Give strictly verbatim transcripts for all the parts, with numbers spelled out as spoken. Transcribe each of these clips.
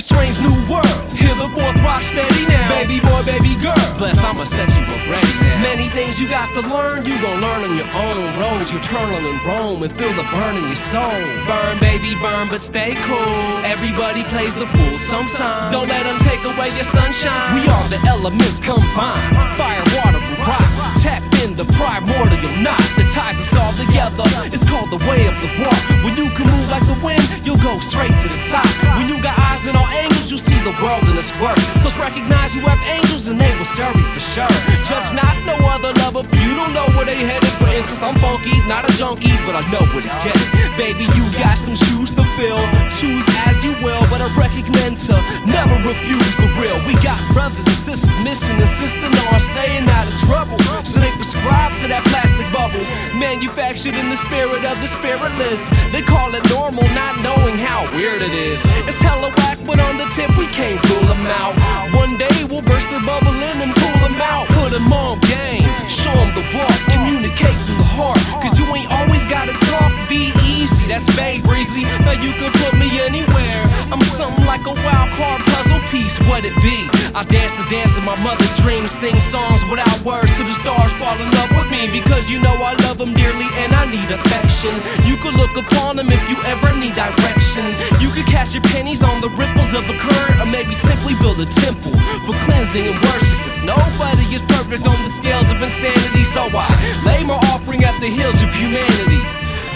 a strange new world. Hear the fourth rock steady now. Baby boy, baby girl, bless, I'ma set you up ready now. Many things you got to learn, you gon' learn on your own. Roam, you turtle and roam and feel the burn in your soul. Burn, baby, burn, but stay cool. Everybody plays the fool sometimes. Don't let them take away your sunshine. We are the elements combined. Fire, water, and rock. Tap in the primordial knot that ties us all together. It's called the way of the walk. When you can move like the wind, you'll go straight to the top. When you got eyes in all angles, you see the world in its worth. Plus recognize you have angels and they will serve you for sure. Judge not no other lover, if you don't know where they headed. For instance, I'm funky, not a junkie, but I know where to get it. Baby, you got some shoes to fill. Choose as you will, but I recommend to never refuse the real. We got brothers and sisters, mission insisting on staying out of trouble. So they prescribe to that plastic bubble, manufactured in the spirit of the spiritless. They call it normal, not knowing how weird it is. It's hella whack, but on the tip we can't rule them out. One day we'll burst the bubble in and pull them out. Put them on game, show them the walk, communicate from the heart. Cause you ain't always gotta talk, be easy, that's Bay Breezy. Now you can put me anywhere, I'm something like a wild card puzzle piece, what it be? I dance a dance in my mother's dreams, sing songs without words to the stars, fall in love with me, because you know I love them dearly and I need affection. You could look upon them if you ever need direction. You could cast your pennies on the ripples of a current, or maybe simply build a temple for cleansing and worship. If nobody is perfect on the scales of insanity, so I lay my offering at the hills of humanity.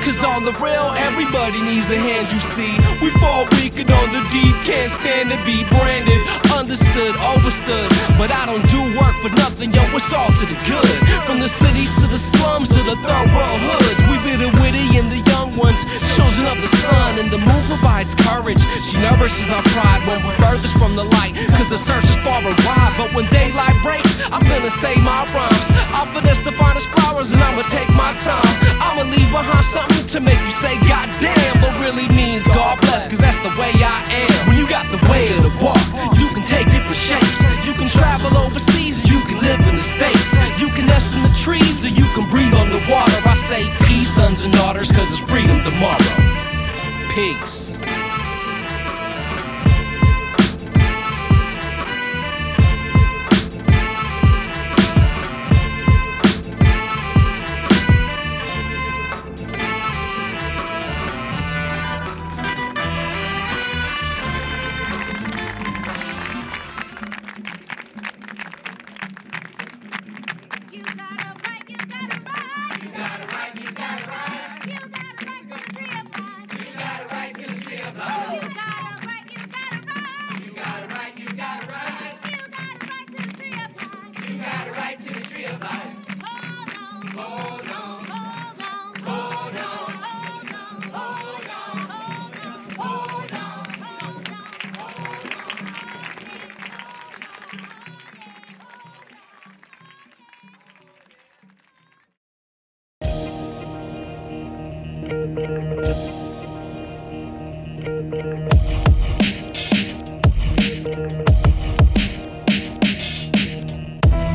Cause on the real, everybody needs a hand, you see. We fall weak and on the deep, can't stand to be branded. Understood, overstood, but I don't do work for nothing, yo, it's all to the good. From the cities to the slums to the third world hoods, we be the witty and the young ones, children of the sun. And the moon provides courage, she nourishes our pride when we're furthest from the light. Cause the search is far and wide, but when daylight breaks, I'm gonna say my rhymes. I'll finesse the finest flowers and I'ma take my time. I'ma leave behind something to make you say God damn, but really means God bless, cause that's the way I am. When you got the way of the walk, you can take different shapes. You can travel overseas, you can live in the states. You can nest in the trees, or you can breathe on the water. I say peace, sons and daughters, cause it's freedom tomorrow. Peace.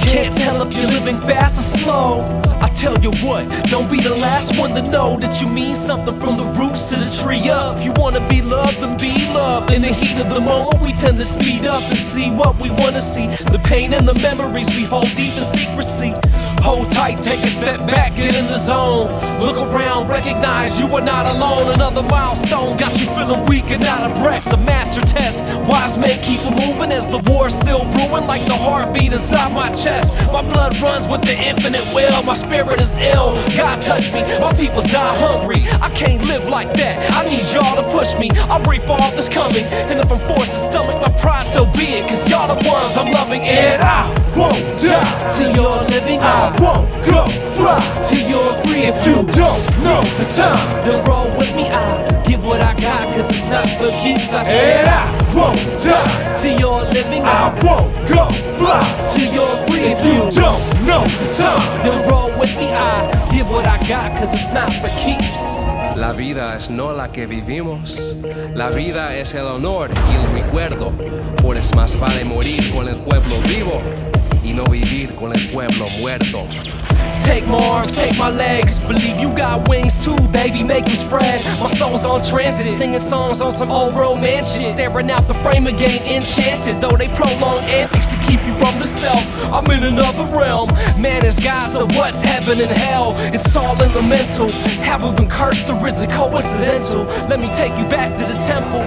Can't tell if you're living fast or slow. I tell you what, don't be the last one to know that you mean something from the roots to the tree up. If you wanna be loved, then be loved. In the heat of the moment, we tend to speed up and see what we wanna see. The pain and the memories we hold deep in secrecy. Hold tight, take a step back, get in the zone. Look around, recognize you are not alone. Another milestone got you feeling weak and out of breath. The master test, wise men keep it moving as the war's still brewing. Like the heartbeat inside my chest, my blood runs with the infinite will. My spirit is ill, God touched me, my people die hungry. I can't live like that, I need y'all to push me. I'll break for all that's coming, and if I'm forced to stomach my pride, so be it. Cause y'all the ones I'm loving, and I won't die till you're living out. I won't go fly till you're free. If you don't know the time, then roll with me. I give what I got, cause it's not for keeps. I said I won't die till you're living. I won't go fly till you're free. If you don't know the time, then roll with me. I give what I got, cause it's not for keeps. La vida es no la que vivimos, la vida es el honor y el recuerdo. Por eso más vale morir con el pueblo vivo y no vivir con el pueblo muerto. Take my arms, take my legs. Believe you got wings too, baby, make them spread. My soul's on transit, singing songs on some old romance shit. Staring out the frame again, enchanted. Though they prolong antics to keep you from the self, I'm in another realm. Man is God, so what's heaven and hell? It's all in the mental. Haven't been cursed, there isn't coincidental. Let me take you back to the temple.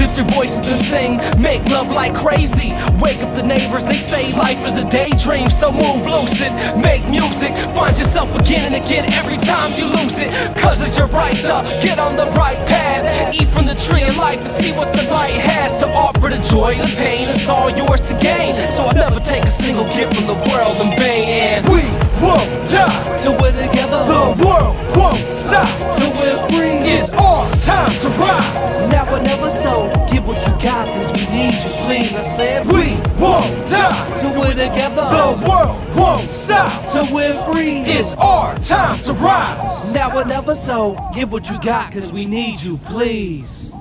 Lift your voices and sing, make love like crazy. Wake up the neighbors, they say life is a daydream. So move lucid, make music. Find yourself again and again every time you lose it. Cause it's your right to get on the right path. Eat from the tree of life and see what the light has to offer. The joy and pain, it's all yours to gain. So I'll never take a single gift from the world in vain. And we won't die till we're together. The world won't stop till we're free. It's our time to rise. Now or never, so give what you got, cause we need you, please. I said we won't die till we're together. The world won't stop till we're free. It's our time to rise. Now or never, so give what you got, cause we need you, please.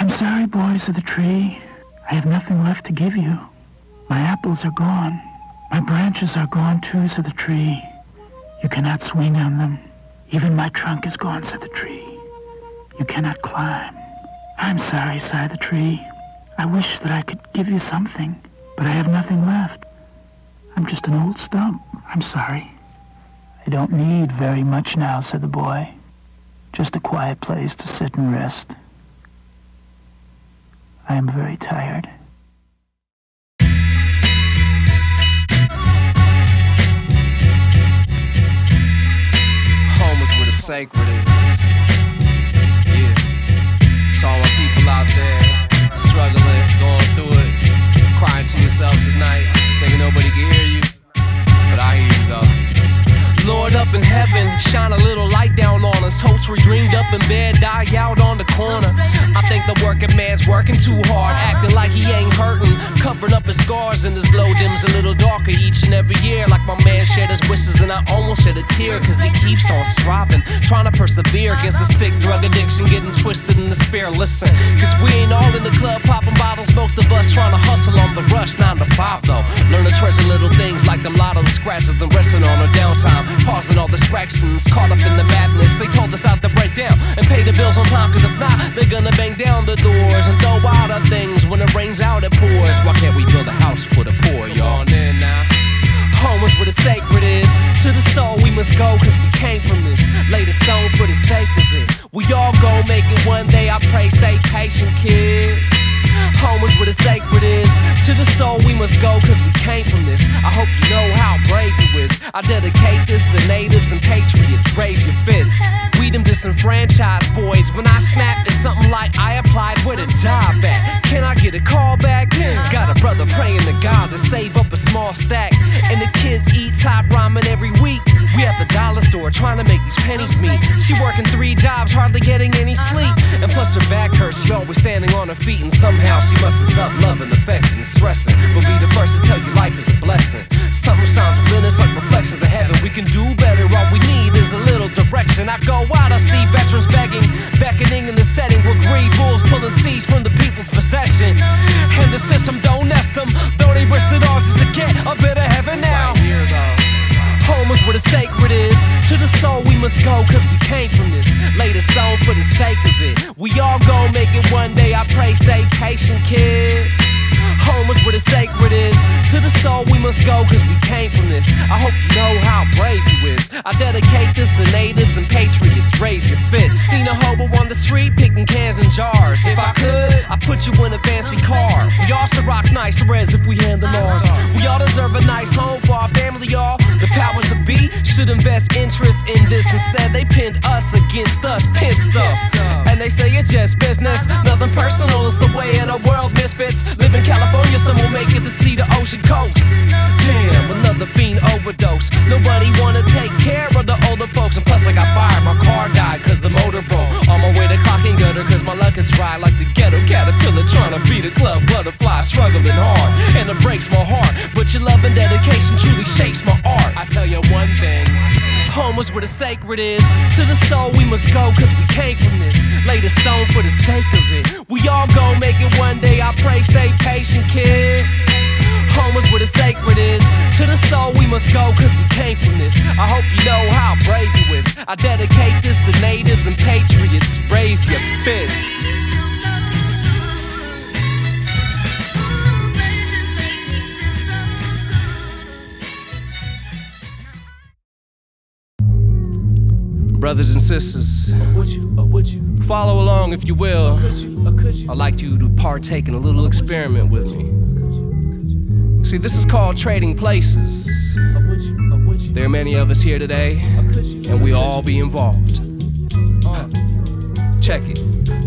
I'm sorry, boys of the tree. I have nothing left to give you. My apples are gone. My branches are gone too, said the tree. You cannot swing on them. Even my trunk is gone, said the tree. You cannot climb. I'm sorry, sighed the tree. I wish that I could give you something, but I have nothing left. I'm just an old stump. I'm sorry. I don't need very much now, said the boy. Just a quiet place to sit and rest. I am very tired. Home is where the sacred is. Yeah. To all my people out there struggling, going through it, crying to yourselves at night, thinking nobody can hear you, but I hear you though. Lord up in heaven, shine a little light down on us. Hopes we dreamed up in bed, die out on the corner. I think the working man's working too hard, acting like he ain't hurting, covering up his scars, and his glow dims a little darker each and every year. Like my man shed his wishes and I almost shed a tear, cause he keeps on striving, trying to persevere against a sick drug addiction, getting twisted in the spear. Listen, cause we ain't all in the club popping bottles, most of us trying to hustle on the rush, nine to five though. Learn to treasure little things like them lotto scratches, then resting on our downtime. Pausing all distractions, caught up in the madness. They told us not to break down and pay the bills on time, cause if not, they're gonna bang down the doors and throw out our things. When it rains out, it pours. Why can't we build a house for the poor, y'all? Home is where the sacred is. To the soul we must go, cause we came from this. Lay the stone for the sake of it. We all gon' make it one day, I pray. Stay patient, kid. Home is where the sacred is. To the soul we must go, cause we came from this. I hope you know how brave you is. I dedicate this to natives and patriots. Raise your fists. We them disenfranchised boys. When I snap, it's something like I applied with a job at. Can I get a call back? Got a brother praying to God to save up a small stack. And the kids eat top ramen every week. We at the dollar store trying to make these pennies meet. She working three jobs, hardly getting any sleep. And plus her back hurts, she always standing on her feet. And somehow she must have up loving, affection, stressing. But be the first to tell you life is a blessing. Something shines within us like reflections to heaven. We can do better, all we need is a little direction. I go out, I see veterans begging, beckoning in the setting where greed rules, pulling seeds from the people's possession. And the system don't nest them, though they risk it all just to get a bit of heaven now. Right here, though. Home is where the sacred is. To the soul we must go, cause we came from this. Lay the stone for the sake of it. We all gon' make it one day, I pray. Stay patient, kid. Home is where the sacred is. To the soul we must go, cause we came from this. I hope you know how brave you is. I dedicate this to natives and patriots. Raise your fists. Seen a hobo on the street picking cans and jars. If I could, I'd put you in a fancy car. We all should rock nice threads if we handle ours. We all deserve a nice home for our family, y'all. The powers to be should invest interest in this. Instead, they pinned us against us, pimp stuff. And they say it's just business, nothing personal. It's the way in our world misfits. Live in California, some will make it to see the ocean coast. Damn, another fiend overdose. Nobody wanna take care of the older folks. And plus, I got fired, my car died cause the motor broke. On my way to clocking gutter cause my luck is dry. Like the ghetto caterpillar trying to beat a club butterfly, struggling hard, and it breaks my heart. But your love and dedication truly shapes my art. I tell you one thing. Home is where the sacred is. To the soul we must go, cause we came from this. Lay the stone for the sake of it. We all gon' make it one day, I pray, stay patient, kid. Home is where the sacred is. To the soul we must go, cause we came from this. I hope you know how brave you is. I dedicate this to natives and patriots. Raise your fists. Brothers and sisters, or would you, or would you? Follow along if you will. Or could you, or could you? I'd like you to partake in a little experiment with me. See, this is called trading places. Or would you, or would you? There are many of us here today, and we all be involved. Uh, check it.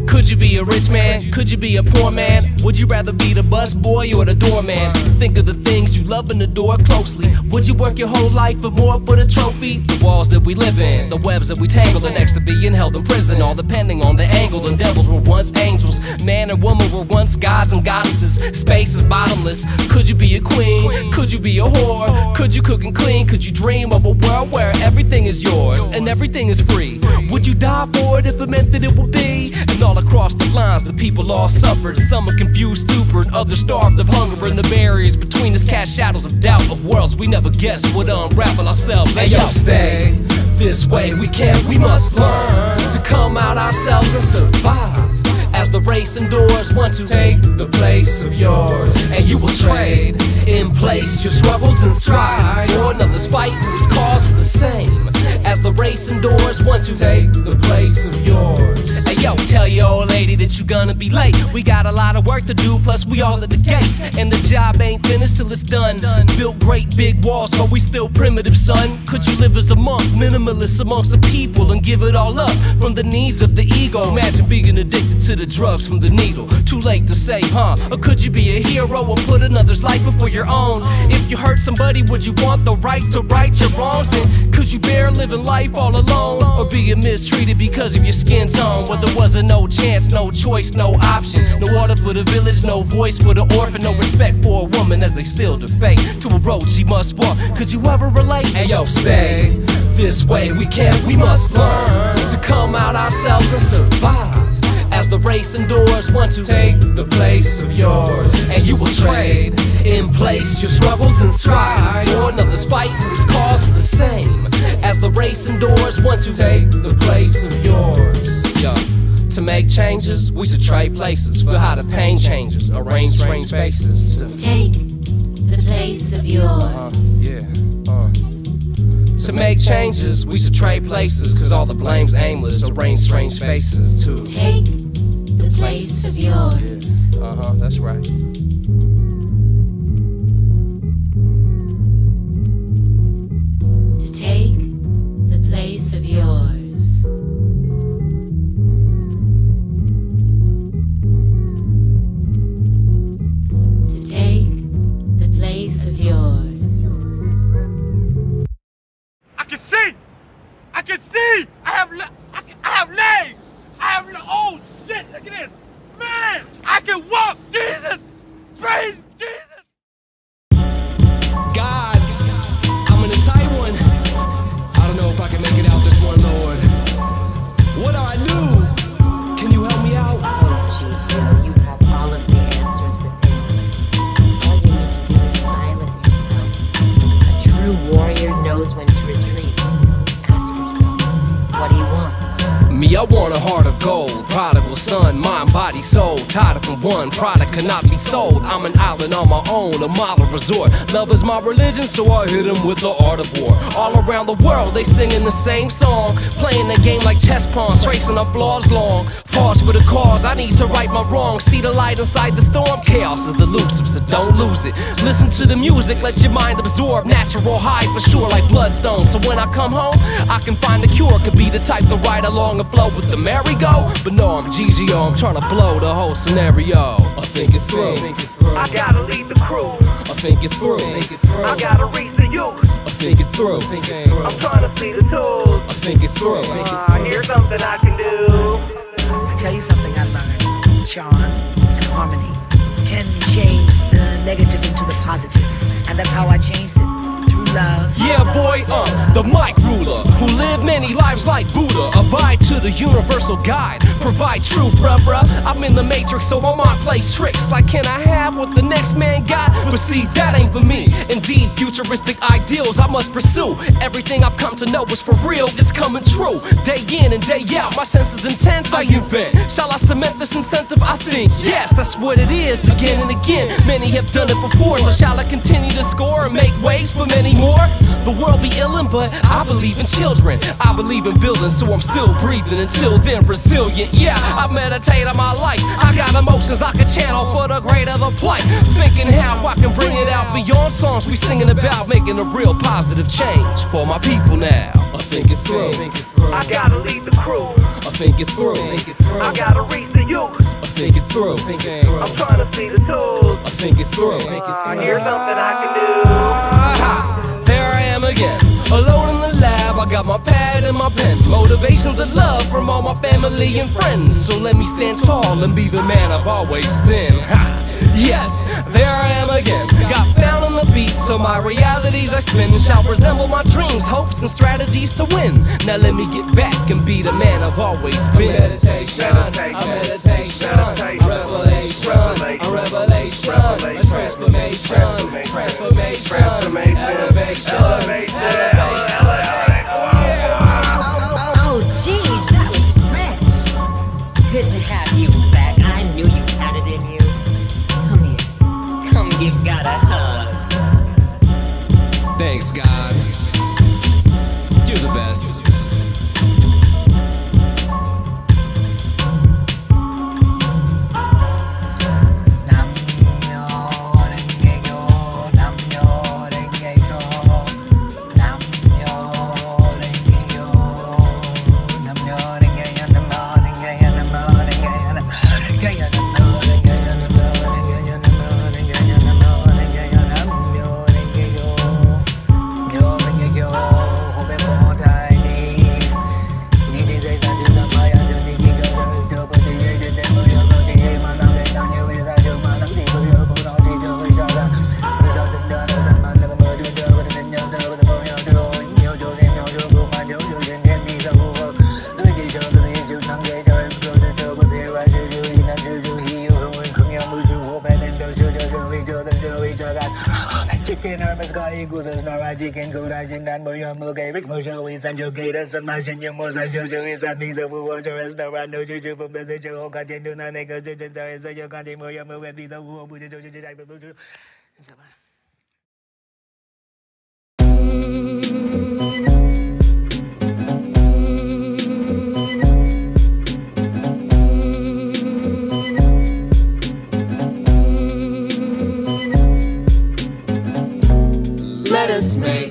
Could you be a rich man? Could you be a poor man? Would you rather be the bus boy or the doorman? Think of the things you love and adore closely. Would you work your whole life for more for the trophy? The walls that we live in, the webs that we tangle, the next to being held in prison, all depending on the angle. And devils were once angels, man and woman were once gods and goddesses. Space is bottomless. Could you be a queen? Could you be a whore? Could you cook and clean? Could you dream of a world where everything is yours and everything is free? Would you die for it if it meant that it would be? And all across the lines, the people all suffered. Some are confused, stupid, others starved of hunger. And the barriers between us cast shadows of doubt of worlds we never guessed would unravel ourselves. Hey, yo, stay this way. We can't, we must learn to come out ourselves and survive. As the race endures, one to take the place of yours. And you will trade in place your struggles and strive for another's fight whose cause is the same. As the race endures, one to take the place of yours. Hey yo, tell your old lady that you gonna be late. We got a lot of work to do, plus we all at the gates. And the job ain't finished till it's done. Built great big walls, but we still primitive, son. Could you live as a monk, minimalist amongst the people, and give it all up from the needs of the ego? Imagine being addicted to the drugs from the needle. Too late to save, huh? Or could you be a hero or put another's life before your own? If you hurt somebody, would you want the right to right your wrongs? And could you bear living life all alone, or being mistreated because of your skin tone? Well, there wasn't no chance, no choice, no option. No order for the village, no voice for the orphan, no respect for a woman as they sealed her fate to a road she must walk. Could you ever relate? Hey yo, stay this way. We can't, we must learn to come out ourselves and survive. As the race endures, one to take the place of yours. And you will trade in place your struggles and strive for another's fight whose cause is the same. As the race endures, one to take the place of yours. Yo. To make changes, we should trade places. Feel how the pain changes, arrange strange spaces to take the place of yours. Uh, yeah. Uh. To make changes, we should trade places, cause all the blame's aimless, arrange strange faces to take the place of yours. Yeah. Uh-huh, that's right. To take the place of yours. To take the place of yours. I can see! I can see! I have le I, can, I have legs! I have le oh shit! Look at this! Man! I can walk! Jesus! Praise Jesus! God! I'm in a tight one! I don't know if I can make it out this one, Lord. What do I do? Can you help me out? Oh, Gigio, you have all of the answers within. All you need to do is silence yourself. A true warrior knows when to retreat. What do you want? Me, I want a heart of gold. Prodigal son, mind, body, soul. Tied up in one product, cannot be sold. I'm an island on my own, a model resort. Love is my religion, so I hit them with the art of war. All around the world, they singing the same song. Playing the game like chess pawns, tracing our flaws long. Pause for the cause, I need to right my wrongs. See the light inside the storm, chaos is elusive, so don't lose it. Listen to the music, let your mind absorb. Natural high for sure, like bloodstone. So when I come home, I can find a cure. Could be the type to ride along and flow with the merry-go. But no, I'm Gigio, I'm trying to blow the whole scenario. I think it through, I gotta lead the crew. I think it through, I gotta reach the youth. I think it through, I'm trying to see the tools. I think it through, uh, here's something I can do. Tell you something I learned, charm and harmony can change the negative into the positive, and that's how I changed it, through love. Yeah, boy, uh, the mic ruler, who lived many lives like Buddha. Abide to the universal guide, provide truth, bruh, bruh. I'm in the matrix, so I might play tricks. Like, can I have what the next man got? But see, that ain't for me. Indeed, futuristic ideals I must pursue. Everything I've come to know is for real, it's coming true. Day in and day out, my sense is intense, I invent. Shall I cement this incentive? I think yes, that's what it is, again and again. Many have done it before, so shall I continue to score and make ways for many more? The world be illin', but I believe in children, I believe in building, so I'm still breathing. Until then, resilient, yeah, I meditate on my life. I got emotions I can channel for the greater the plight. Thinking how I can bring it out beyond songs we singing about, making a real positive change for my people now. I think it through, I gotta lead the crew. I think it through, I gotta reach the youth. I think it through, I'm trying to see the tools. I think it through, uh, here's something I can do. Aha, there I am again, alone in the lab. I got my pad and my pen, motivations and love from all my family and friends. So let me stand tall and be the man I've always been. Ha. Yes, there I am again, got found on the beat, so my realities I spin shall resemble my dreams, hopes, and strategies to win. Now let me get back and be the man I've always been. Meditation, a meditation, a revelation, a revelation, a transformation, transformation, elevation, elevation. Oh jeez, that was fresh. Good to have you back, I knew you had it in you. You've got a hug. Thanks, God. You're the best. And my genuine was a jojo is that means that we want to rest no one no juju for message or continue and they go to your country more your move and these are who would do today. Let us make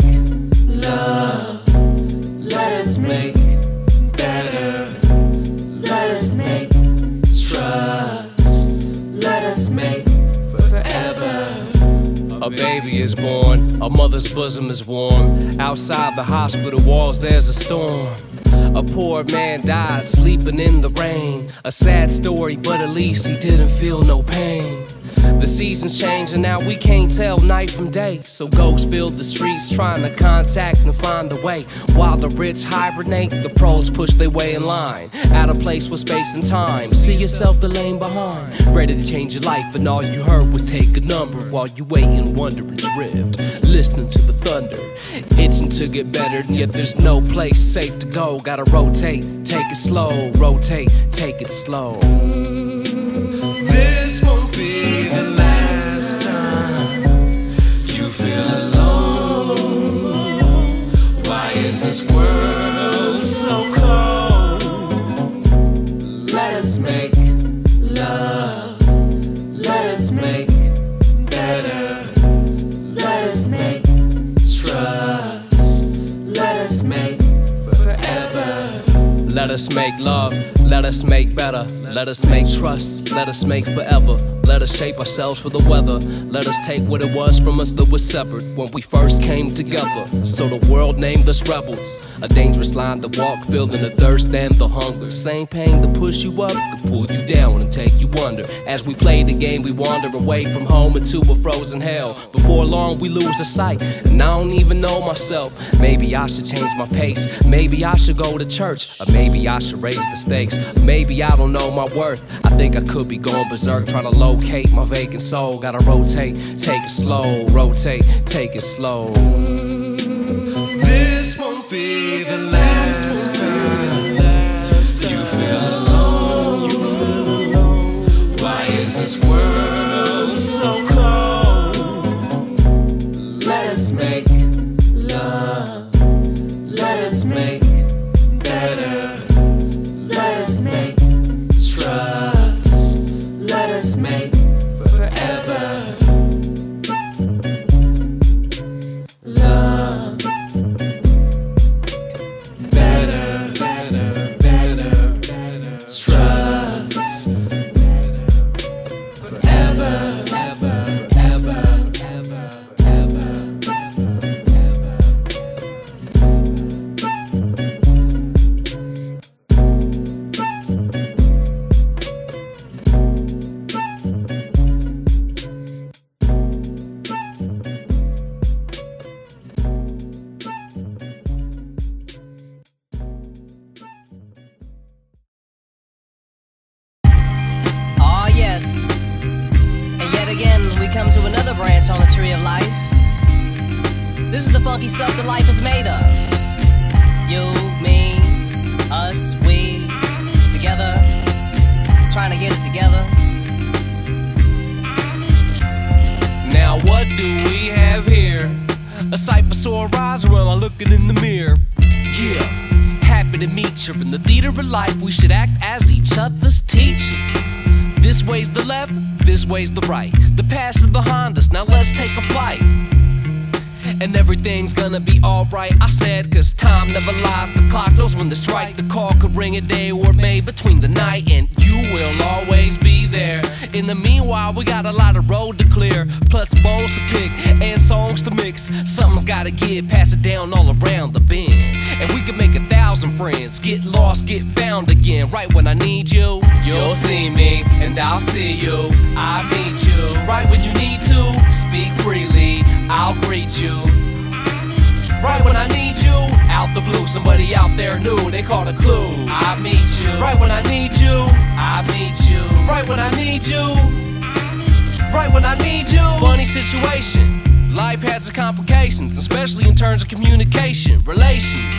is born, a mother's bosom is warm. Outside the hospital walls there's a storm. A poor man died sleeping in the rain. A sad story, but at least he didn't feel no pain. The seasons change and now we can't tell night from day. So ghosts fill the streets trying to contact and find a way. While the rich hibernate, the pros push their way in line. Out of place with space and time, see yourself the lane behind. Ready to change your life and all you heard was take a number. While you wait and wonder and drift, listening to the thunder, itching to get better, and yet there's no place safe to go. Gotta rotate, take it slow, rotate, take it slow. This won't be the last time you feel alone. Why is this world so cold? Let us make love, let us make better, let us make trust, let us make forever. Let us make love, let us make better, let us make trust, let us make forever. Let us shape ourselves for the weather. Let us take what it was from us that was severed when we first came together. So the world named us rebels. A dangerous line to walk, feeling the thirst and the hunger. Same pain to push you up could pull you down and take you under. As we play the game, we wander away from home into a frozen hell. Before long, we lose our sight, and I don't even know myself. Maybe I should change my pace. Maybe I should go to church, or maybe I should raise the stakes. Or maybe I don't know my worth. I think I could be going berserk, trying to locate my vacant soul. Gotta rotate, take it slow, rotate, take it slow. This won't be the last time you feel alone. Why is this world so cold? Let us make love. Let us make better. Let us make trust. Let us make forever. Everything's gonna be alright, I said, cause time never lies. The clock knows when to strike. The call could ring a day or made between the night, and you will always be there. In the meanwhile, we got a lot of road to clear, plus bones to pick and songs to mix. Something's gotta give, pass it down all around the bend. And we can make a thousand friends, get lost, get found again. Right when I need you, you'll see me, and I'll see you. I meet you right when you need to. Speak freely, I'll greet you. Right when I need you, out the blue, somebody out there new, they call a clue. I meet you, right when I need you, I meet you, right when I need you, right when I need you. Funny situation, life has its complications, especially in terms of communication, relations.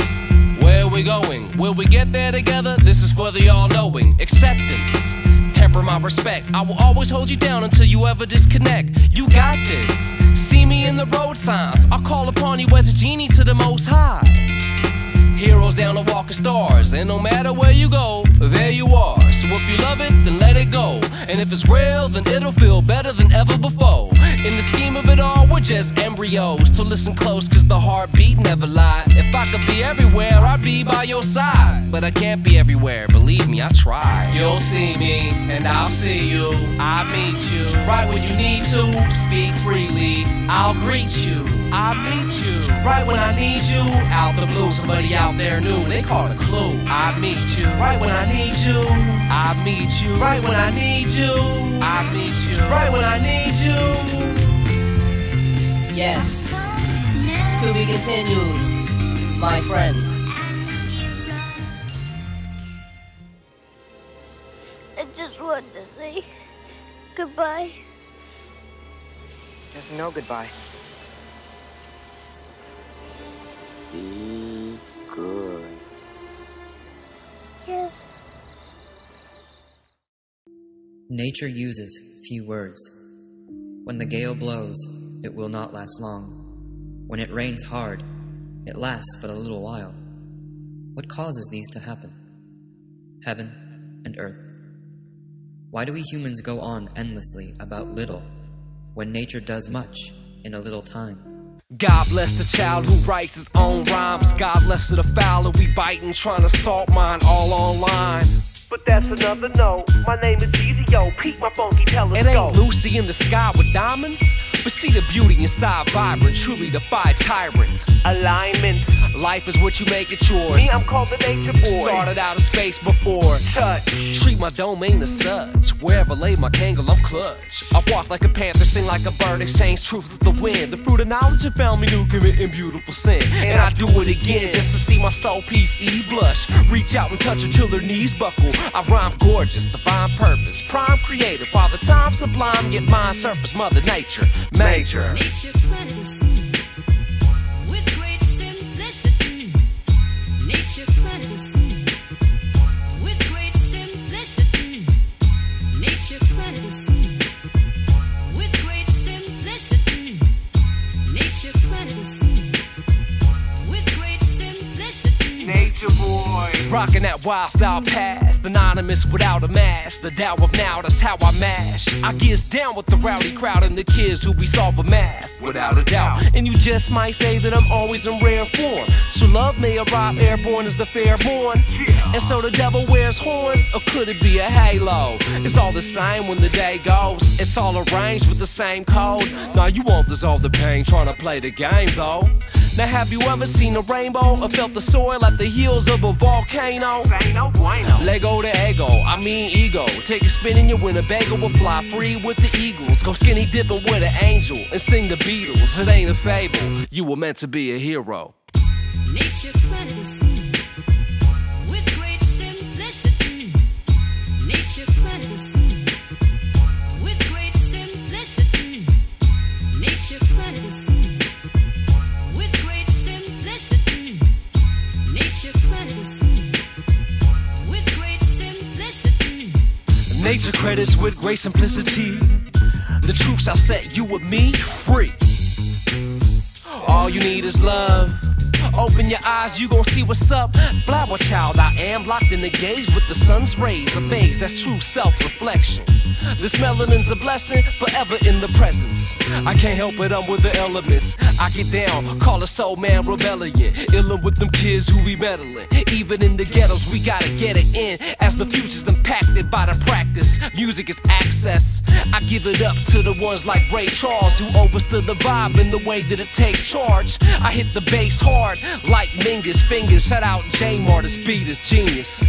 Where we going? Will we get there together? This is for the all-knowing, acceptance. Temper my respect, I will always hold you down until you ever disconnect. You got this. See me in the road signs, I'll call upon you as a genie to the most high. Heroes down the walk of stars, and no matter where you go, there you are. So if you love it, then let it go. And if it's real, then it'll feel better than ever before. In the scheme of it all, we're just embryos. So listen close, cause the heartbeat never lied. If I could be everywhere, I'd be by your side. But I can't be everywhere, believe me, I try. You'll see me, and I'll see you. I meet you, right when you need to. Speak freely, I'll greet you. I meet you, right when I need you. Out the blue, somebody out there new, they call it a clue. I meet you, right when I need you. I meet you, right when I need you. I meet you, right when I need you. Yes, to be continued, my friend. I just wanted to say goodbye. There's no goodbye. Be good. Yes. Nature uses few words. When the gale blows, it will not last long. When it rains hard, it lasts but a little while. What causes these to happen? Heaven and earth. Why do we humans go on endlessly about little, when nature does much in a little time? God bless the child who writes his own rhymes. God bless the fowler we biting, trying to salt mine all online. But that's another no. My name is Gigio. Peep my funky telescope. It ain't Lucy in the sky with diamonds, but see the beauty inside vibrant. Truly defy tyrants. Alignment. Life is what you make it yours. Me, I'm called the nature boy. Started out of space before. Touch. Treat my domain as such. Wherever lay my kangle, I'm clutch. I walk like a panther, sing like a bird. Exchange truth with the wind. The fruit of knowledge and found me new, committing beautiful sin. And, and I, I do it again, again just to see my soul piece E blush. Reach out and touch her till her knees buckle. I rhyme gorgeous, divine purpose. Prime creator, father time sublime. Yet mine surface, mother nature, major. Nature pregnancy. Rockin' that wild style path, anonymous without a mask. The Tao of now, that's how I mash. I gets down with the rowdy crowd and the kids who be solving math, without a doubt. And you just might say that I'm always in rare form. So love may arrive airborne as the fairborn. Yeah. And so the devil wears horns, or could it be a halo? It's all the same when the day goes. It's all arranged with the same code. Now you won't dissolve the pain trying to play the game though. Now have you ever seen a rainbow or felt the soil at the heels of a volcano? Bueno, bueno. Lego to ego, I mean ego. Take a spin in your Winnebago, we'll fly free with the eagles. Go skinny dipping with an angel and sing the Beatles. It ain't a fable, you were meant to be a hero. Nature fantasy, with great simplicity. Nature fantasy, with great simplicity. Nature fantasy. Nature credits with great simplicity. The truth shall set you and me free. All you need is love. Open your eyes, you gon' see what's up. Flower child, I am locked in the gaze with the sun's rays. A maze, that's true self-reflection. This melanin's a blessing, forever in the presence. I can't help it, I'm with the elements. I get down, call a soul man rebellion. Illin' with them kids who be meddling. Even in the ghettos, we gotta get it in. As the future's impacted by the practice, music is access. I give it up to the ones like Ray Charles, who overstood the vibe in the way that it takes charge. I hit the bass hard, like Mingus fingers. Shout out Jaymar, this beat is genius.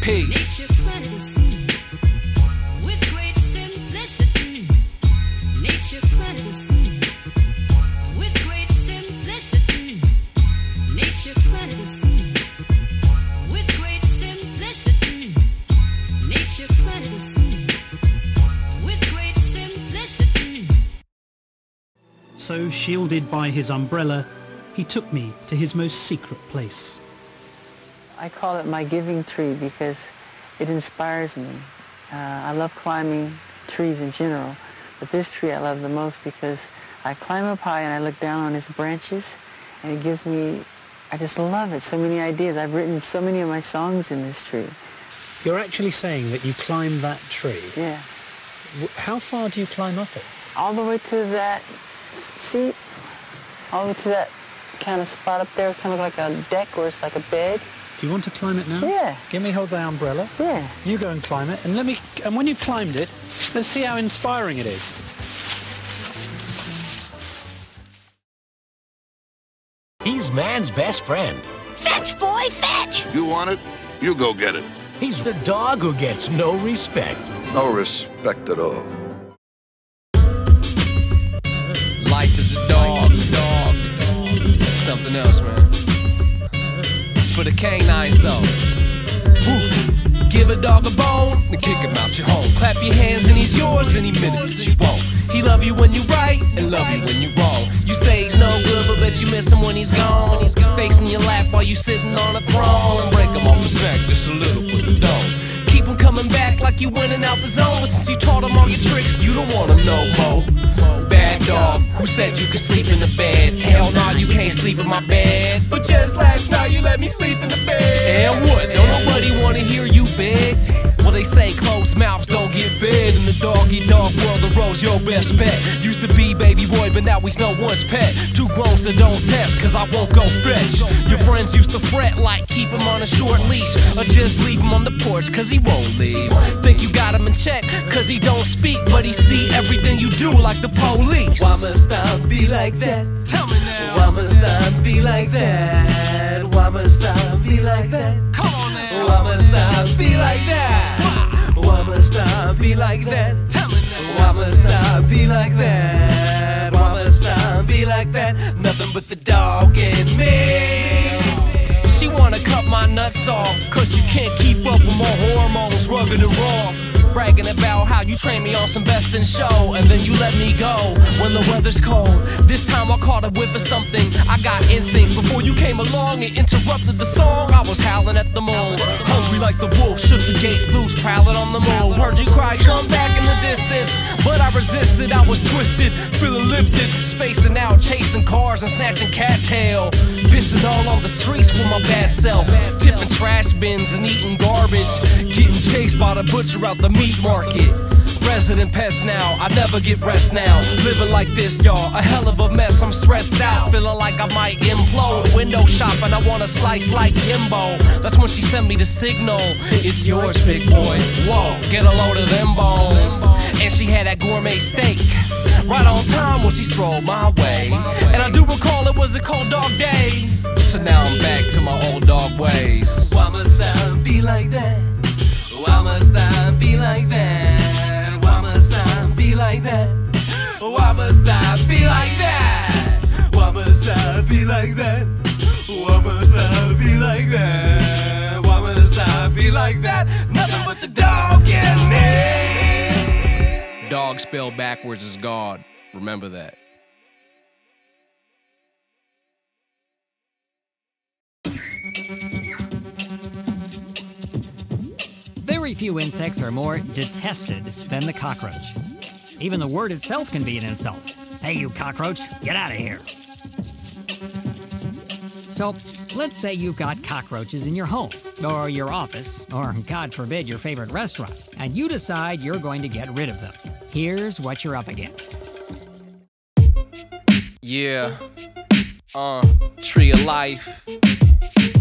Peace. So, shielded by his umbrella, he took me to his most secret place. I call it my giving tree because it inspires me. Uh, I love climbing trees in general, but this tree I love the most because I climb up high and I look down on its branches, and it gives me, I just love it, so many ideas. I've written so many of my songs in this tree. You're actually saying that you climb that tree? Yeah. How far do you climb up it? All the way to that. See, all the way to that kind of spot up there, kind of like a deck or it's like a bed. Do you want to climb it now? Yeah. Give me hold the umbrella. Yeah. You go and climb it, and let me. And when you've climbed it, let's see how inspiring it is. He's man's best friend. Fetch, boy, fetch! You want it? You go get it. He's the dog who gets no respect. No respect at all. Life is a dog, dog, something else, man. It's for the canines, though. Woo. Give a dog a bone, then kick him out your home. Clap your hands and he's yours any minute that you want. He love you when you right, and love you when you wrong. You say he's no good, but bet you miss him when he's gone. He's facing your lap while you sitting on a throne. And break him off the snack just a little bit of dough. Keep him coming back like you winning out the zone. But since you taught him all your tricks, you don't want him no more. Bad dog, who said you could sleep in the bed? Hell nah, you can't sleep in my bed. But just last night you let me sleep in the bed. And what? Don't nobody wanna hear you beg? Well, they say closed mouths don't get fed. In the dog-eat-dog world, the road's your best bet. Used to be baby boy, but now he's no one's pet. Two grown, so don't test, cause I won't go fetch. Your friends used to fret like keep him on a short leash, or just leave him on the porch cause he won't leave. Think you got him in check cause he don't speak, but he see everything you do like the police. Why must I be like that? Tell me now. Why must I be like that? Why must I be like that? Come on now. Why must I be like that? Why must I be like that? Tell me now. Why must I be like that? Why must I be like that? Nothing but the dog in me. She wanna cut my nuts off, cause you can't keep up with my hormones, rugged and raw. Bragging about how you trained me on some best in show, and then you let me go when the weather's cold. This time I caught a whiff of something. I got instincts before you came along and interrupted the song. I was howling at the moon, hungry like the wolf, shook the gates loose, prowling on the moon. Heard you cry, come back in the distance, but I resisted. I was twisted, feeling lifted, spacing out, chasing cars and snatching cattail, pissing all on the streets with my bad self, tipping trash bins and eating garbage, getting chased by the butcher out the meat market. Resident pest now, I never get rest now. Living like this, y'all, a hell of a mess. I'm stressed out, feeling like I might implode. Window shopping, I want a slice like Kimbo. That's when she sent me the signal. It's yours, big boy. Whoa, get a load of them bones. And she had that gourmet steak right on time when she strolled my way. And I do recall it was a cold dog day, so now I'm back to my old dog ways. Why must I be like that? Why must I be like that? Why must I be like that? Why must I be like that? Why must I be like that? Why must I be like that? Why must I be like that? Nothing but the dog in me. Dog spelled backwards is God. Remember that. Very few insects are more detested than the cockroach. Even the word itself can be an insult. Hey, you cockroach, get out of here. So, let's say you've got cockroaches in your home, or your office, or God forbid, your favorite restaurant, and you decide you're going to get rid of them. Here's what you're up against. Yeah, uh, Tree of Life,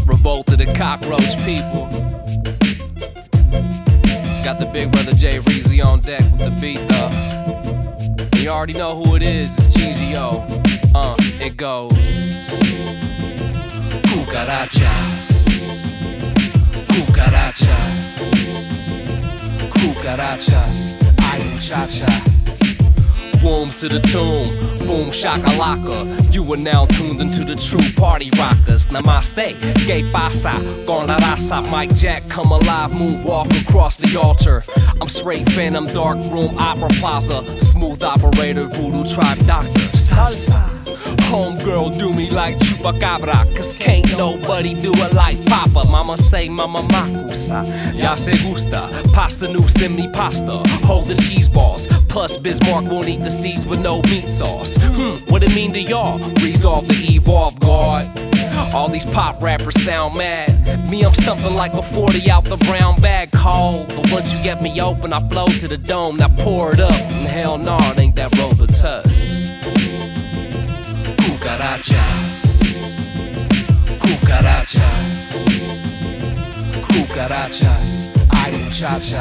revolt of the cockroach people. Got the big brother Jay Reezy on deck with the beat though. You already know who it is, it's Gigio. Uh, it goes. Cucarachas, cucarachas, cucarachas, ay muchacha. Womb to the tomb, boom shakalaka. You are now tuned into the true party rockers. Namaste, que pasa con la raza. Mike Jack, come alive, moonwalk across the altar. I'm straight phantom, dark room, opera plaza. Smooth operator, voodoo tribe doctor. Salsa, homegirl do me like chupacabra. Cause can't nobody do it like Papa. Mama say mama macusa, ya se gusta. Pasta new, send me pasta. Hold the cheese balls, plus Bismarck won't eat the steez with no meat sauce. Hmm, what it mean to y'all? Resolve the evolve guard. All these pop rappers sound mad. Me, I'm something like a forty out the brown bag cold. But once you get me open, I blow to the dome. Now pour it up, and hell no, nah, it ain't that rover tuss. Cucarachas, cucarachas, cucarachas, ay muchacha.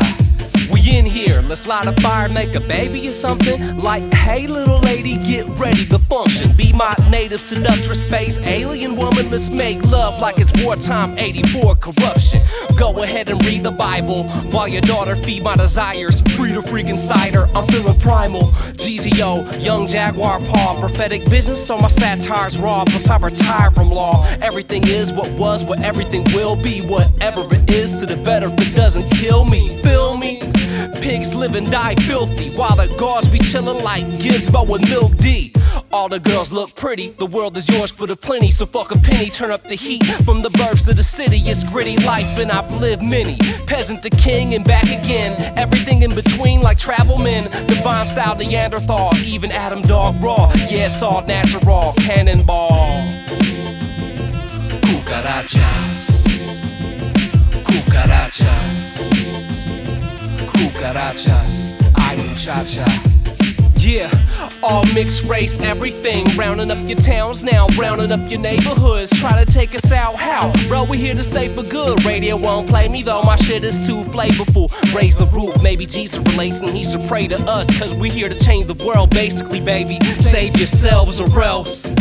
We in here, let's light a fire, make a baby or something. Like, hey little lady, get ready to function. Be my native seductress, space alien woman. Let's make love like it's wartime, eighty-four corruption. Go ahead and read the Bible while your daughter feed my desires. Free to freaking cider, I'm feeling primal. G Z O, young jaguar paw. Prophetic business, so my satire's raw. Plus I retire from law. Everything is what was, what everything will be. Whatever it is, to the better if it doesn't kill me, feel me? Pigs live and die filthy, while the guards be chillin' like Gizmo and Milk D. All the girls look pretty, the world is yours for the plenty. So fuck a penny, turn up the heat from the burbs to the city. It's gritty life and I've lived many. Peasant to king and back again, everything in between like travel men. Divine style Neanderthal, even Adam Dog raw. Yeah, it's all natural, cannonball. Cucarachas, cucarachas, cha-chas, I do cha-cha. Yeah, all mixed race, everything. Rounding up your towns now, rounding up your neighborhoods. Try to take us out, how? Bro, we here to stay for good. Radio won't play me though, my shit is too flavorful. Raise the roof, maybe Jesus relates and he should pray to us, cause we here to change the world, basically, baby. Save yourselves or else.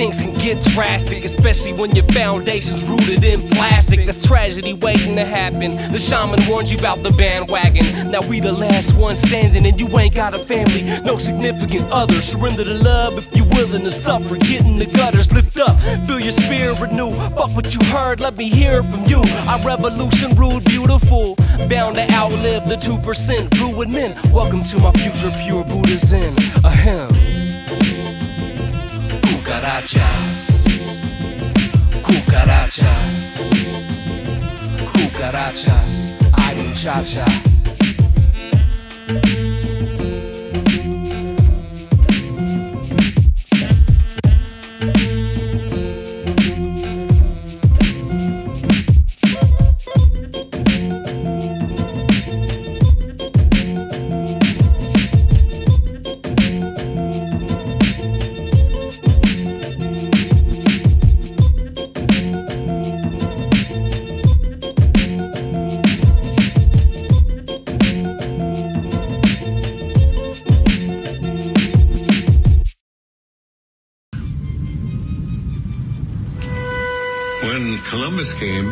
Things can get drastic, especially when your foundation's rooted in plastic. That's tragedy waiting to happen. The shaman warned you about the bandwagon. Now we the last one standing and you ain't got a family, no significant other. Surrender to love if you're willing to suffer. Get in the gutters, lift up, feel your spirit renew. Fuck what you heard, let me hear it from you. Our revolution ruled beautiful, bound to outlive the two percent ruined men. Welcome to my future, pure Buddha's in a hymn. Cucarachas, cucarachas, cucarachas, ay muchacha. Columbus came,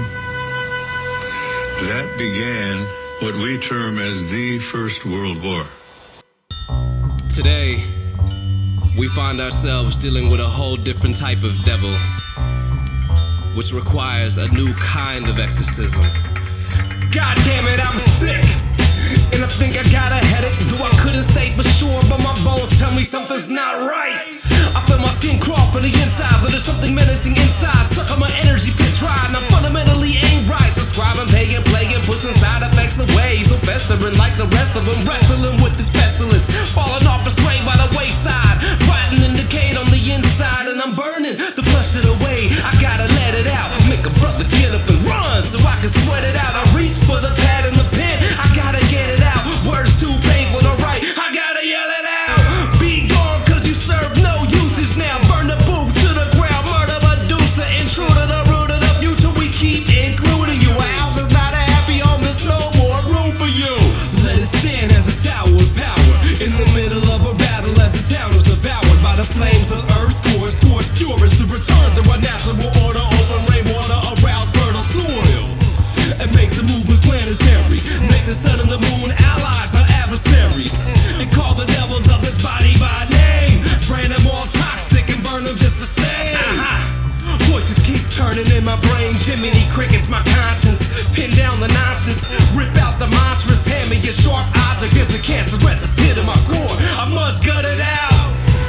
that began what we term as the First World War. Today, we find ourselves dealing with a whole different type of devil, which requires a new kind of exorcism. God damn it, I'm sick, and I think I got a headache, though I couldn't say for sure, but my bones tell me something's not right. I feel my skin crawl from the inside, but there's something menacing inside. Suck on my energy, pitch ride, and I'm fundamentally ain't right. Subscribing, paying, playing, pushing side effects away. So festering like the rest of them, wrestling with this pestilence. Falling off a sway by the wayside, rotting in decay on the inside. And I'm burning to flush it away, I gotta let it out. Make a brother get up and run, so I can sweat it out. I reach for the pad in the pen, I gotta get it out. Words too painful to write, I gotta yell it out. Flames, the earth's core, scores purest to return to our natural order. Open rainwater, arouse fertile soil, and make the movements planetary. Make the sun and the moon allies, not adversaries. And call the devils of this body by name. Brand them all toxic and burn them just the same. Aha! Voices keep turning in my brain. Jiminy Crickets, my conscience. Pin down the nonsense, rip out the monstrous. Hand me a sharp object, there's a cancer at the pit of my core. I must gut it out.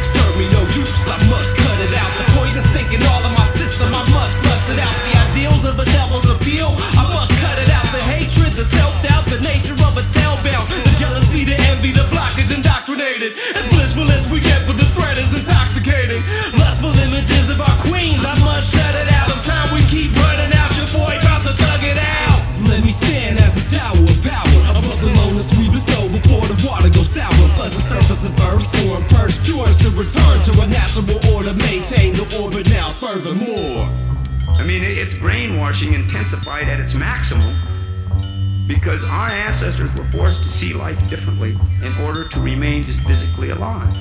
Serve me no juice, I must cut it out. The poison's thinking all in my system, I must flush it out. The ideals of a devil's appeal, I must cut it out. The hatred, the self-doubt, the nature of a tailbound. The jealousy, the envy, the blockage indoctrinated. As blissful as we get, but the threat is intoxicating. Lustful images of our queens, I must shut it out. Of time we keep running out, your boy about to thug it out. Let me stand as a tower of power above the lowness we bestow before the water goes sour. Floods the surface of earth, storm purge, pure to return to a natural order, maintain the orbit now furthermore. I mean, it's brainwashing intensified at its maximum because our ancestors were forced to see life differently in order to remain just physically alive.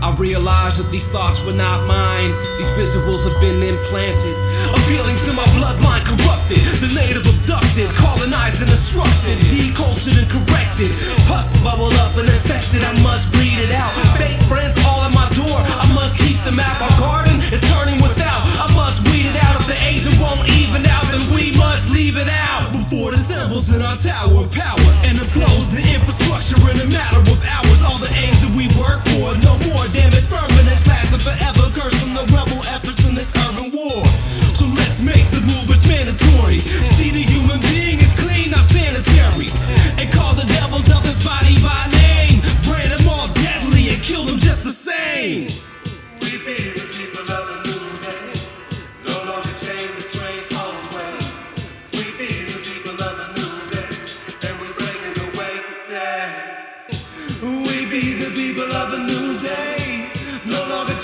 I realized that these thoughts were not mine. These visuals have been implanted, appealing to my bloodline corrupted. The native abducted, colonized and instructed, decultured and corrected. Pus bubbled up and infected, I must bleed it out. Fake friends all at my door, I must keep them out. My garden is turning without, I must weed it out. If the Asian won't even out, then we must leave it out. Before the symbols in our tower of power and implodes the infrastructure in a matter of hours. All the aims that we work for, no more damage permanent, lasting forever, cursing the rebel efforts in this urban war. So let's make the movements mandatory. See the human being is clean, not sanitary. And call the devils of this body by name. Brand them all deadly and kill them just the same. We be the people of the new day, no longer chained to strange old ways. We be the people of the new day, and we bring it away.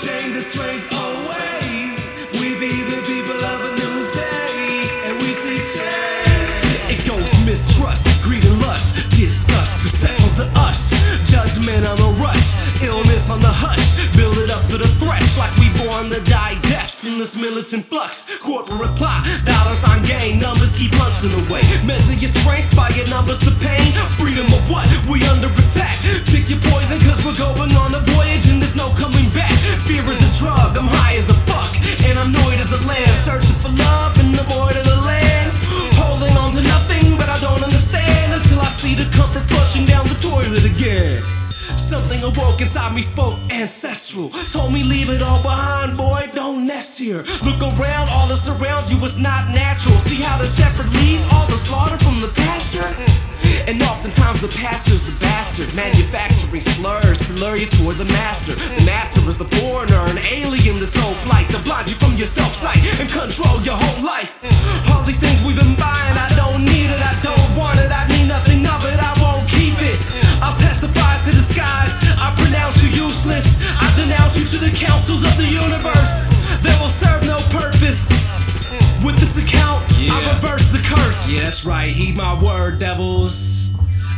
chain that sways always. We be the people of a new day, and we see change. It goes mistrust, greed and lust, disgust, percent of the us, judgment on the rush, illness on the hush, build it up to the thresh like we born to die deaths in this militant flux. Corporate plot, dollars on gain, numbers keep punching away. Measure your strength by your numbers to pain. Freedom of what? We under attack. Pick your poison cause we're going on a voyage and there's no coming back. Fear is a drug, I'm high as a fuck, and I'm annoyed as a lamb, searching for love in the void of the land. Holding on to nothing, but I don't understand until I see the comfort flushing down the toilet again. Something awoke inside me, spoke ancestral, told me leave it all behind, boy, don't nest here. Look around, all that surrounds you is not natural. See how the shepherd leads all the slaughter from the pasture? And oftentimes the pasture's the bastard, manufacturing slurs to lure you toward the master. The master is the foreigner, an alien that's so flight to blind you from your self-sight and control your whole life. All these things we've been buying, I don't need it, I don't want it, I need nothing of it, I won't keep it. I'll testify to the skies, I pronounce you useless, I denounce you to the councils of the universe. They will serve no purpose. With this account, yeah. I reverse the curse. Yeah, that's right, heed my word, devils.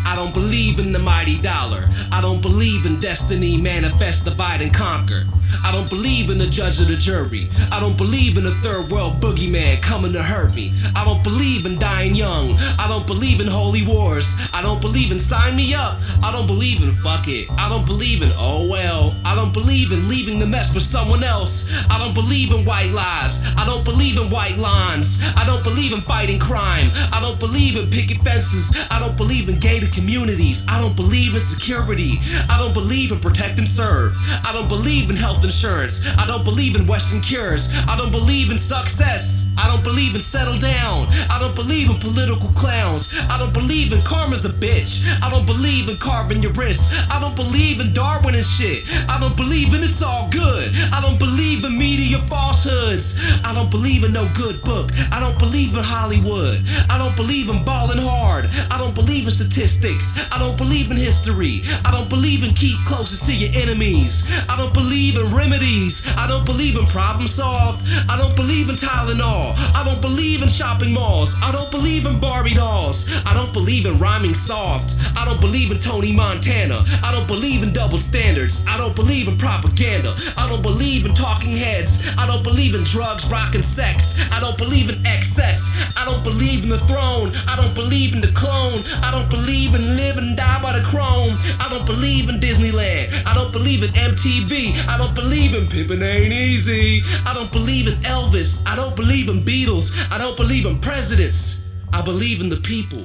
I don't believe in the mighty dollar. I don't believe in destiny, manifest, divide, and conquer. I don't believe in the judge or the jury. I don't believe in the third world boogeyman coming to hurt me. I don't believe in dying young. I don't believe in holy wars. I don't believe in sign me up. I don't believe in fuck it. I don't believe in oh well. I don't believe in leaving the mess for someone else. I don't believe in white lies. I don't believe in white lines. I don't believe in fighting crime. I don't believe in picket fences. I don't believe in gated communities. I don't believe in security. I don't believe in protect and serve. I don't believe in health insurance. I don't believe in Western cures. I don't believe in success. I don't believe in settle down. I don't believe in political clowns. I don't believe in karma's a bitch. I don't believe in carving your wrist. I don't believe in Darwin and shit. I don't believe in it's all good. I don't believe in media falsehoods. I don't believe in no good book. I don't believe in Hollywood. I don't believe in balling hard. I don't believe in statistics. I don't believe in history. I don't believe in keep closest to your enemies. I don't believe in remedies. I don't believe in problem solved. I don't believe in Tylenol. I don't believe in shopping malls. I don't believe in Barbie dolls. I don't believe in rhyming soft. I don't believe in Tony Montana. I don't believe in double standards. I don't believe in propaganda. I don't believe in talking heads. I don't believe in drugs, rock, and sex. I don't believe in excess. I don't believe in the throne. I don't believe in the clone. I don't believe and live and die by the chrome. I don't believe in Disneyland. I don't believe in M T V. I don't believe in Pimpin' Ain't Easy. I don't believe in Elvis. I don't believe in Beatles. I don't believe in presidents. I believe in the people.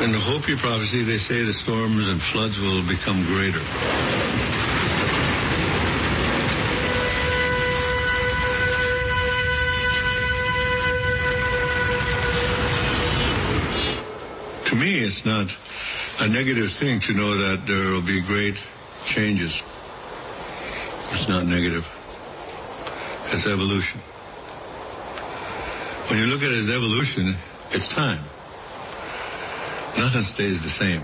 In the Hopi prophecy, they say the storms and floods will become greater. To me, it's not a negative thing to know that there will be great changes. It's not negative. It's evolution. When you look at it as evolution, it's time. Nothing stays the same.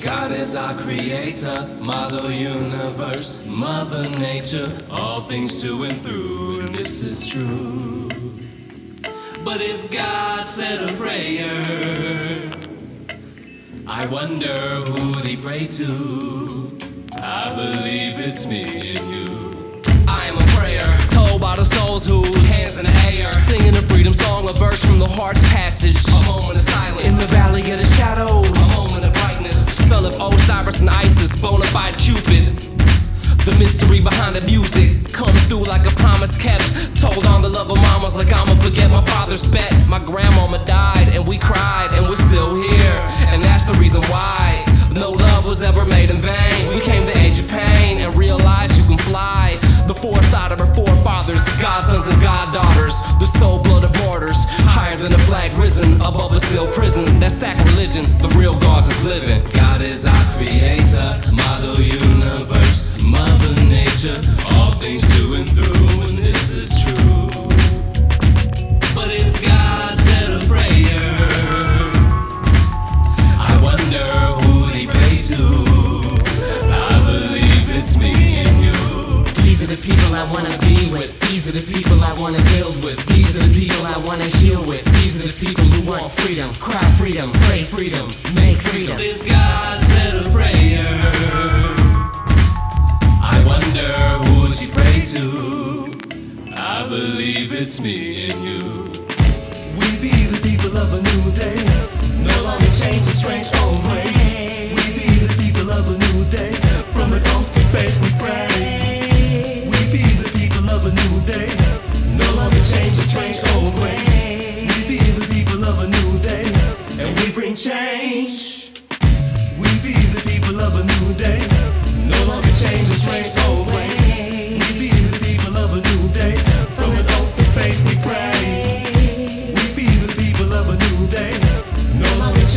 God is our creator, mother universe, mother nature, all things to and through, and this is true. But if God said a prayer, I wonder who'd he pray to? I believe it's me and you. I am a prayer, told by the souls whose hands in the air, singing a freedom song, a verse from the heart's passage, a moment of silence, in the valley of the shadows, a moment of brightness. Son of Osiris and Isis, bona fide Cupid. The mystery behind the music, come through like a promise kept. Told on the love of mamas like I'ma forget my father's bet. My grandmama died and we cried and we're still here. And that's the reason why no love was ever made in sons and goddaughters, the soul blood of martyrs, higher than a flag risen above a steel prison. That's sacrilegion. The real God is living. God is our creator, model universe, mother nature, all things to and through, and this is true. But if God said a prayer, I wonder who'd he pray to. I believe it's me and you. These are the people I wanna be with. These are the people I wanna build with. These are the people I wanna heal with. These are the people who want freedom. Cry freedom, pray freedom, make freedom. But if God said a prayer, I wonder who'd she pray to. I believe it's me and you. We be the people of a new day, no longer change the strange old ways. We be the people of a new day, from an oath to faith we pray. We be the people of a new day, no longer change the strange old ways. We be the people of a new day, and we bring change. We be the people of a new day, no longer change the strange old ways. We be the people of a new day, from an oath to faith we pray.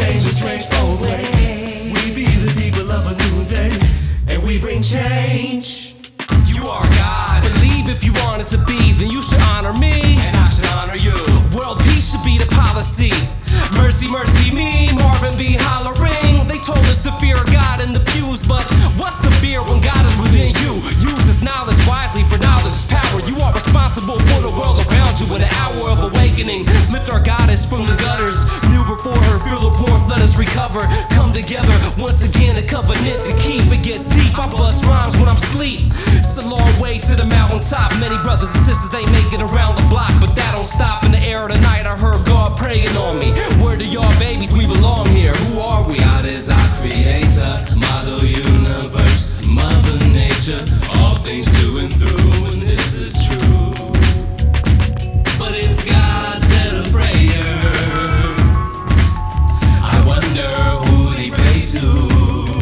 Change the strange old ways. We be the people of a new day, and we bring change. You are God. Believe if you want us to be, then you should honor me, and I should honor you. World peace should be the policy. Mercy, mercy me, Marvin B. hollering. They told us to fear God in the pews, but what's the fear when God is within you? Use this knowledge wisely, for knowledge is power. You are responsible for the world around you. In an hour of awakening, lift our goddess from the gutters. Kneel before her, feel her forth, let us recover. Come together, once again, a covenant to keep. It gets deep, I bust rhymes when I'm asleep. It's a long way to the mountaintop. Many brothers and sisters, they make it around the block, but that don't stop. In the air of the night, I heard God praying on me. Where do y'all babies? We belong here. Who are we? God is our creator, model universe, mother nature, all things to and through, and this is true. But if God said a prayer, I wonder who'd he pray to.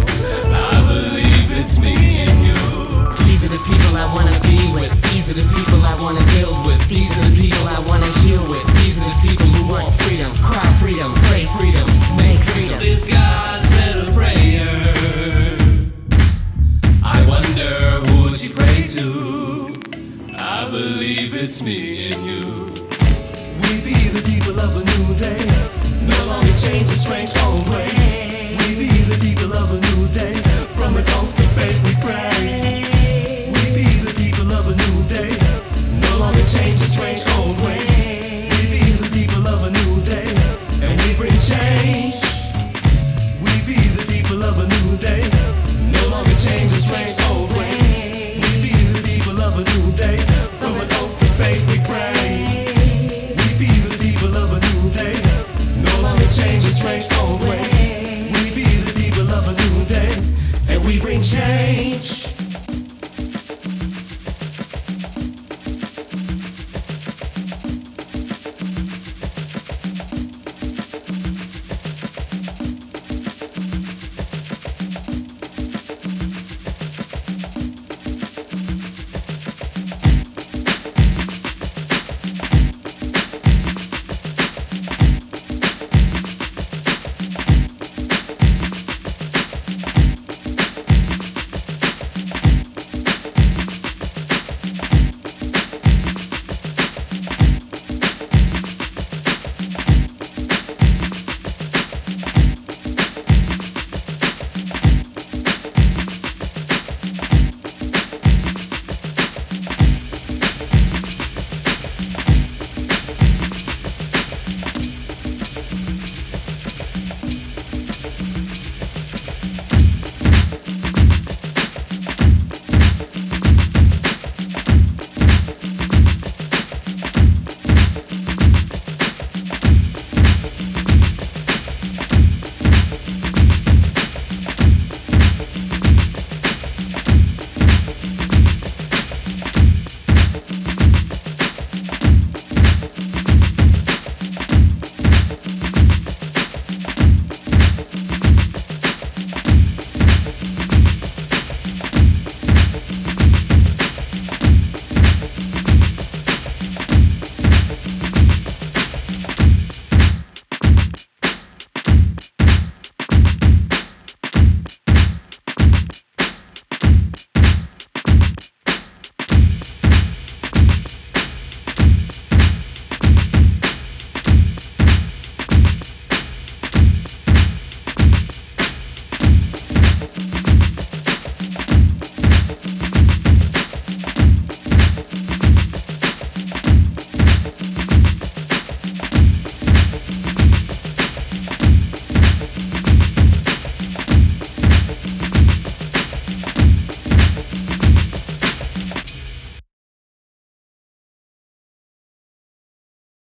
I believe it's me and you. These are the people I wanna be with. These are the people I wanna build with. These are the people I wanna heal with. These are the people who want freedom. Cry freedom, pray freedom, make freedom. If God said a prayer, I wonder who she prayed to. I believe it's me and you. We be the people of a new day, no longer change the strange old ways. We be the people of a new day, from an oath to faith we pray. We be the people of a new day, no longer change the strange